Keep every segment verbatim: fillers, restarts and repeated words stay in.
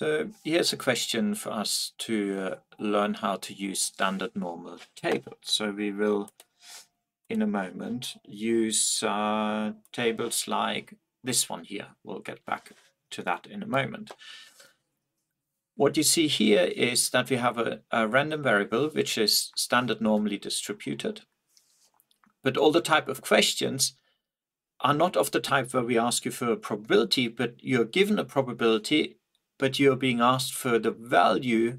So here's a question for us to uh, learn how to use standard normal tables. So we will, in a moment, use uh, tables like this one here. We'll get back to that in a moment. What you see here is that we have a, a random variable, which is standard normally distributed. But all the type of questions are not of the type where we ask you for a probability, but you're given a probability, but you're being asked for the value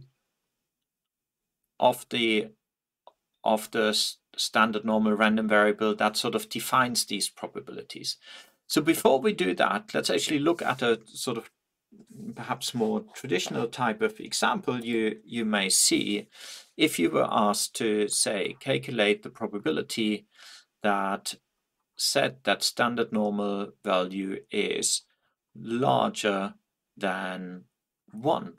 of the, of the standard normal random variable that sort of defines these probabilities. So before we do that, let's actually look at a sort of perhaps more traditional type of example you, you may see if you were asked to, say, calculate the probability that set that standard normal value is larger than one.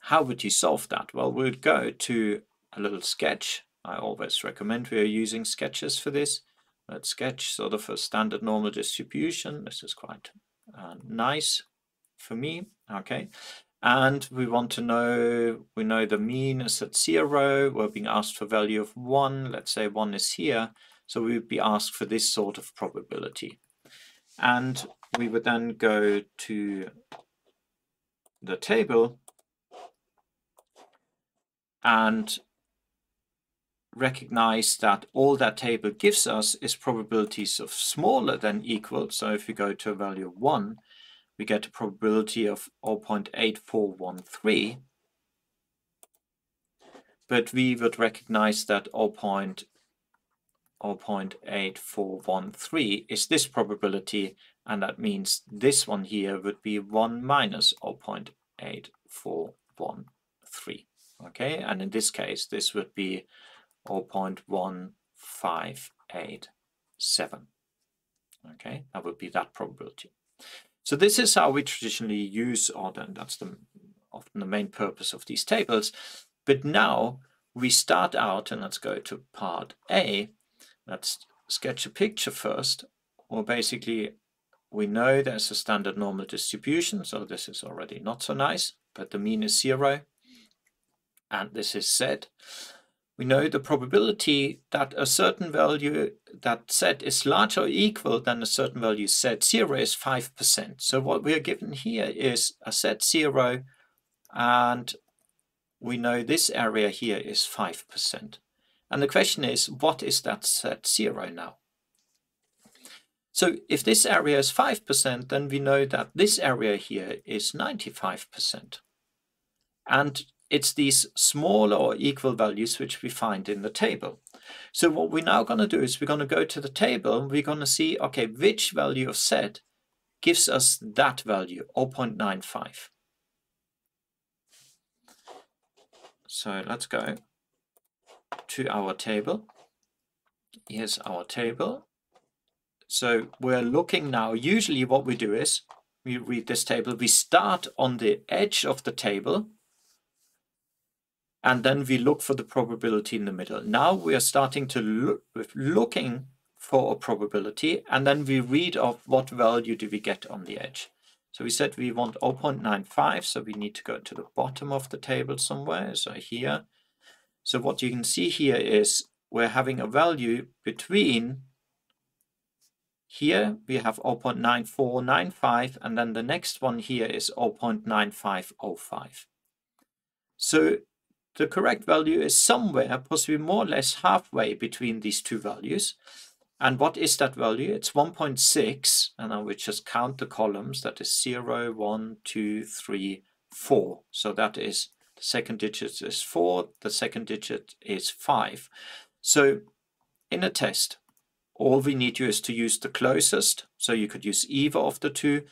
How would you solve that? Well, we'd go to a little sketch. I always recommend we are using sketches for this. Let's sketch sort of a standard normal distribution. This is quite uh, nice for me. Okay. And we want to know, we know the mean is at zero. We're being asked for value of one. Let's say one is here. So we would be asked for this sort of probability. And we would then go to the table and recognize that all that table gives us is probabilities of smaller than equal. So if we go to a value of one, we get a probability of zero point eight four one three. But we would recognize that zero point eight four one three is this probability, and that means this one here would be one minus zero point eight four one three. Okay, and in this case, this would be zero point one five eight seven. Okay, that would be that probability. So this is how we traditionally use order, and that's the, often the main purpose of these tables. But now we start out, and let's go to part A. Let's sketch a picture first. Well, basically, we know there's a standard normal distribution, so this is already not so nice, but the mean is zero, and this is Z. We know the probability that a certain value that Z is larger or equal than a certain value Z zero is five percent. So what we are given here is a Z zero, and we know this area here is five percent. And the question is, what is that Z zero now? So if this area is five percent, then we know that this area here is ninety-five percent. And it's these smaller or equal values which we find in the table. So what we're now going to do is we're going to go to the table and we're going to see, okay, which value of Z gives us that value, zero point nine five. So let's go to our table. Here's our table. So we're looking now, usually what we do is we read this table, we start on the edge of the table, and then we look for the probability in the middle. Now we are starting to look with looking for a probability, and then we read off what value do we get on the edge. So we said we want zero point nine five, so we need to go to the bottom of the table somewhere, so here. So what you can see here is we're having a value between here we have zero point nine four nine five, and then the next one here is zero point nine five zero five. So the correct value is somewhere, possibly more or less halfway between these two values. And what is that value? It's one point six, and I will just count the columns. That is zero, one, two, three, four. So that is second digit is four, the second digit is five. So in a test, all we need you is to use the closest. So you could use either of the two,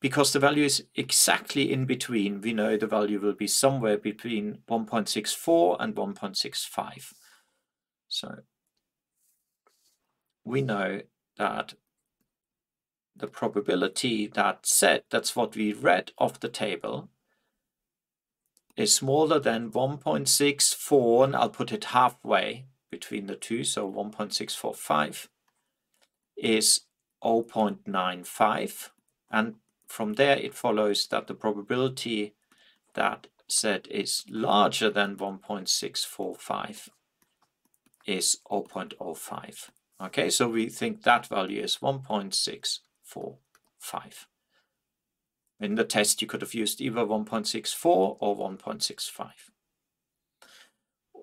because the value is exactly in between. We know the value will be somewhere between one point six four and one point six five. So we know that the probability that Z, that's what we read off the table, is smaller than one point six four, and I'll put it halfway between the two, so one point six four five is zero point nine five, and from there it follows that the probability that Z is larger than one point six four five is zero point zero five. Okay, so we think that value is one point six four five. In the test, you could have used either one point six four or one point six five.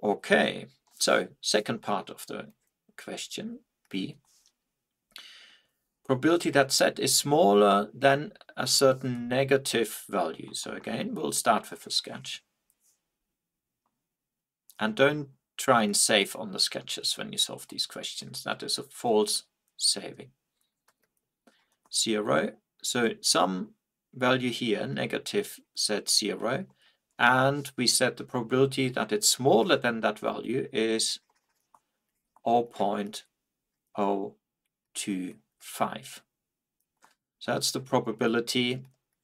Okay, so second part of the question, B. Probability that Z is smaller than a certain negative value. So again, we'll start with a sketch. And don't try and save on the sketches when you solve these questions. That is a false saving. Zero. So some value here, negative Z zero. And we said the probability that it's smaller than that value is zero point zero two five. So that's the probability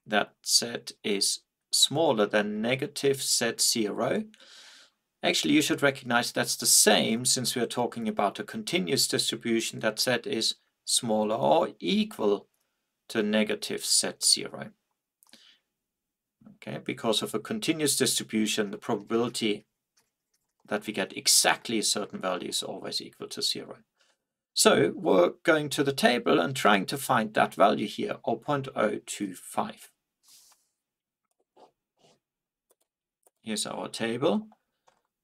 that Z is smaller than negative Z zero. Actually, you should recognize that's the same since we are talking about a continuous distribution, that Z is smaller or equal to negative Z zero. Okay, because of a continuous distribution, the probability that we get exactly a certain value is always equal to zero. So we're going to the table and trying to find that value here, zero point zero two five. Here's our table.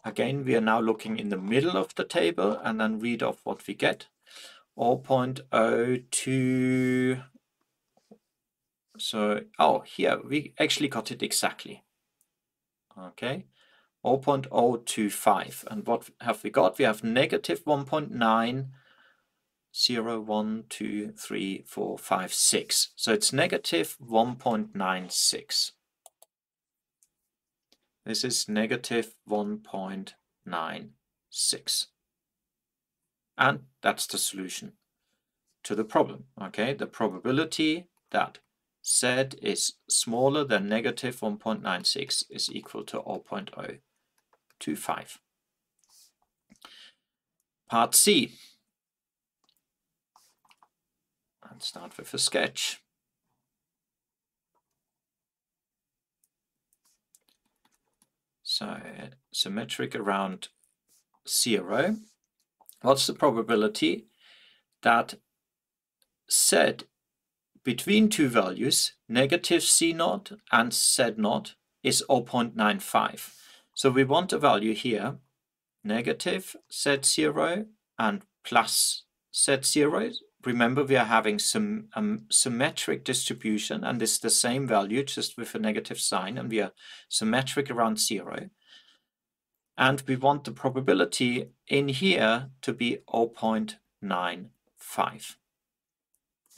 Again, we are now looking in the middle of the table and then read off what we get. zero point zero two. So, oh, here we actually got it exactly. Okay. zero point zero two five. And what have we got? We have negative one point nine. zero, one, two, three, four, five, six. So it's negative one point nine six. This is negative one point nine six. And that's the solution to the problem. Okay, the probability that Z is smaller than negative one point nine six is equal to zero point zero two five. Part C. And start with a sketch. So symmetric around zero. What's the probability that Z between two values, negative C naught and Z naught, is zero point nine five? So we want a value here, negative Z zero and plus Z zero. Remember, we are having some um, symmetric distribution, and it's the same value just with a negative sign, and we are symmetric around zero. And we want the probability in here to be zero point nine five.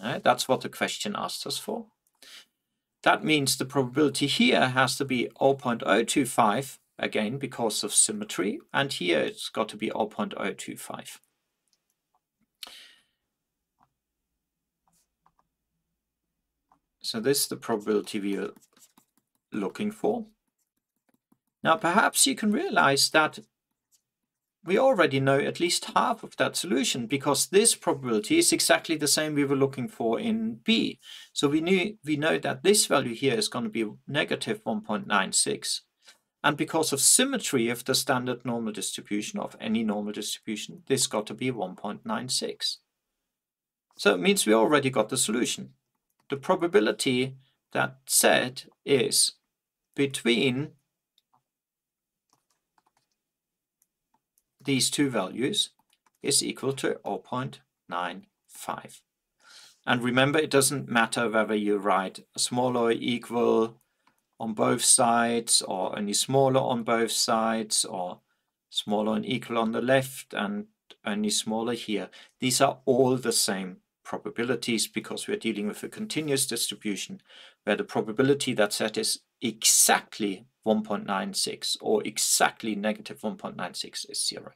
Right? That's what the question asked us for. That means the probability here has to be zero point zero two five, again, because of symmetry, and here it's got to be zero point zero two five. So this is the probability we are looking for. Now, perhaps you can realize that we already know at least half of that solution because this probability is exactly the same we were looking for in B. So we knew we know that this value here is going to be negative one point nine six. And because of symmetry of the standard normal distribution of any normal distribution, this got to be one point nine six. So it means we already got the solution. The probability that Z is between these two values is equal to zero point nine five. And remember, it doesn't matter whether you write smaller or equal on both sides, or only smaller on both sides, or smaller and equal on the left, and only smaller here. These are all the same probabilities because we are dealing with a continuous distribution where the probability that Z is exactly one point nine six or exactly negative one point nine six is zero.